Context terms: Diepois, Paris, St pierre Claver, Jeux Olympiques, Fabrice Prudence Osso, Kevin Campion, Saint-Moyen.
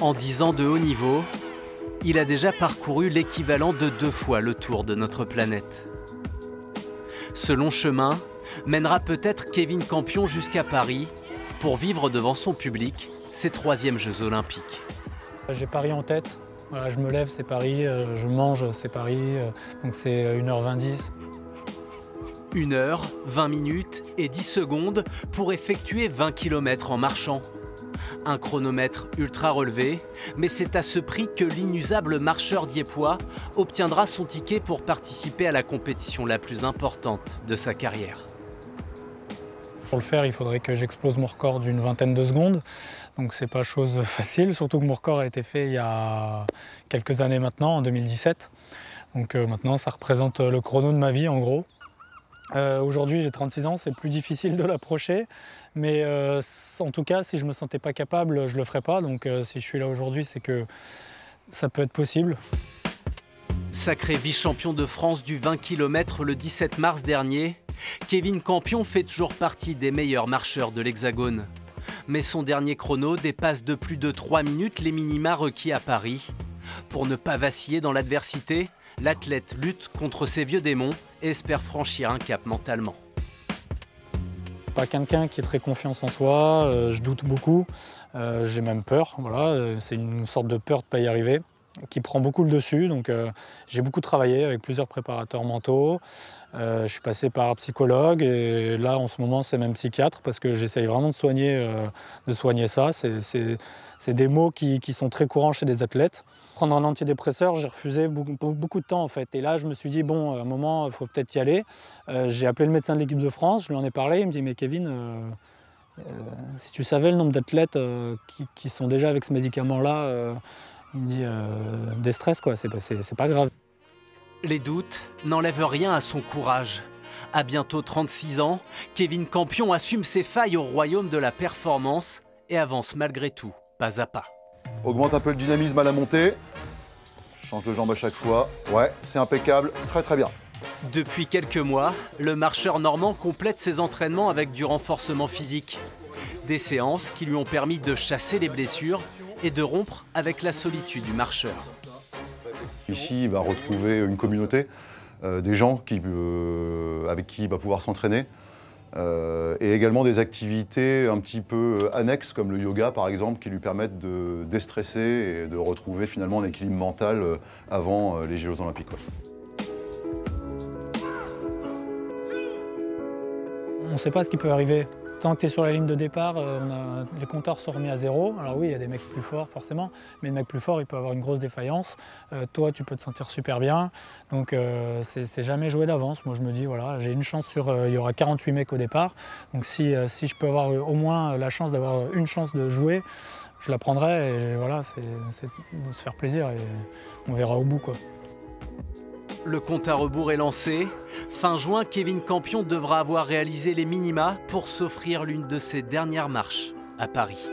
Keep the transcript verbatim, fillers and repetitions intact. En dix ans de haut niveau, il a déjà parcouru l'équivalent de deux fois le tour de notre planète. Ce long chemin mènera peut-être Kevin Campion jusqu'à Paris pour vivre devant son public ses troisièmes Jeux Olympiques. J'ai Paris en tête. Voilà, je me lève, c'est Paris. Je mange, c'est Paris. Donc c'est une heure vingt. une heure, vingt minutes et dix secondes pour effectuer vingt kilomètres en marchant. Un chronomètre ultra relevé, mais c'est à ce prix que l'inusable marcheur Diepois obtiendra son ticket pour participer à la compétition la plus importante de sa carrière. Pour le faire, il faudrait que j'explose mon record d'une vingtaine de secondes. Donc c'est pas chose facile, surtout que mon record a été fait il y a quelques années maintenant, en deux mille dix-sept. Donc euh, maintenant, ça représente le chrono de ma vie en gros. Euh, Aujourd'hui, j'ai trente-six ans, c'est plus difficile de l'approcher, mais euh, en tout cas, si je ne me sentais pas capable, je ne le ferais pas. Donc euh, si je suis là aujourd'hui, c'est que ça peut être possible. Sacré vice-champion de France du vingt kilomètres le dix-sept mars dernier, Kevin Campion fait toujours partie des meilleurs marcheurs de l'Hexagone. Mais son dernier chrono dépasse de plus de trois minutes les minima requis à Paris. Pour ne pas vaciller dans l'adversité, l'athlète lutte contre ses vieux démons et espère franchir un cap mentalement. Pas quelqu'un qui est très confiant en soi, euh, je doute beaucoup, euh, j'ai même peur, voilà, c'est une sorte de peur de ne pas y arriver qui prend beaucoup le dessus. Donc euh, j'ai beaucoup travaillé avec plusieurs préparateurs mentaux, euh, je suis passé par psychologue et là en ce moment c'est même psychiatre parce que j'essaye vraiment de soigner, euh, de soigner ça. C'est des mots qui, qui sont très courants chez des athlètes. Prendre un antidépresseur, j'ai refusé beaucoup, beaucoup de temps en fait et là je me suis dit bon, à un moment il faut peut-être y aller. Euh, j'ai appelé le médecin de l'équipe de France, je lui en ai parlé, il me dit mais Kevin, euh, euh, si tu savais le nombre d'athlètes euh, qui, qui sont déjà avec ce médicament là, euh, il me dit euh, des stress, quoi, c'est pas, c'est pas grave. Les doutes n'enlèvent rien à son courage. À bientôt trente-six ans, Kevin Campion assume ses failles au royaume de la performance et avance malgré tout, pas à pas. Augmente un peu le dynamisme à la montée. Change de jambe à chaque fois. Ouais, c'est impeccable, très très bien. Depuis quelques mois, le marcheur normand complète ses entraînements avec du renforcement physique. Des séances qui lui ont permis de chasser les blessures et de rompre avec la solitude du marcheur. Ici, il va retrouver une communauté, euh, des gens qui, euh, avec qui il va pouvoir s'entraîner, euh, et également des activités un petit peu annexes, comme le yoga par exemple, qui lui permettent de déstresser et de retrouver finalement un équilibre mental avant les Jeux Olympiques. Quoi. On ne sait pas ce qui peut arriver. Tant que tu es sur la ligne de départ, on a, les compteurs sont remis à zéro. Alors oui, il y a des mecs plus forts forcément, mais le mec plus fort, il peut avoir une grosse défaillance. Euh, toi, tu peux te sentir super bien. Donc euh, c'est jamais joué d'avance. Moi, je me dis, voilà, j'ai une chance sur... Euh, il y aura quarante-huit mecs au départ. Donc si, euh, si je peux avoir au moins la chance d'avoir une chance de jouer, je la prendrai. Et voilà, c'est de se faire plaisir et on verra au bout, quoi. Le compte à rebours est lancé. Fin juin, Kevin Campion devra avoir réalisé les minima pour s'offrir l'une de ses dernières marches à Paris.